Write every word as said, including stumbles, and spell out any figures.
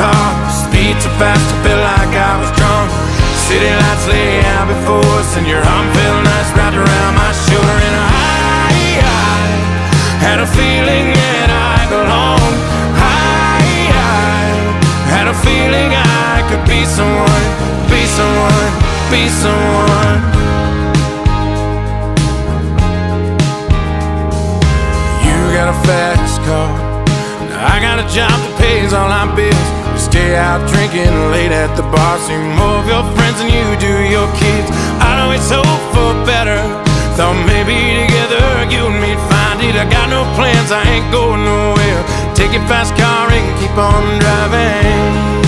car. Speed so fast, I feel like I was drunk. City lights lay out before us, and your arm felt nice wrapped around my shoulder. And I, I had a feeling that I belonged. I, I had a feeling I could be someone, be someone, be someone. You got a fast car, I got a job that pays all my bills. We stay out drinking late at the bar, see more of your friends than you do your kids. I'd always hope for better, thought maybe together you and me'd find it. I got no plans, I ain't going nowhere. Take your fast car and keep on driving.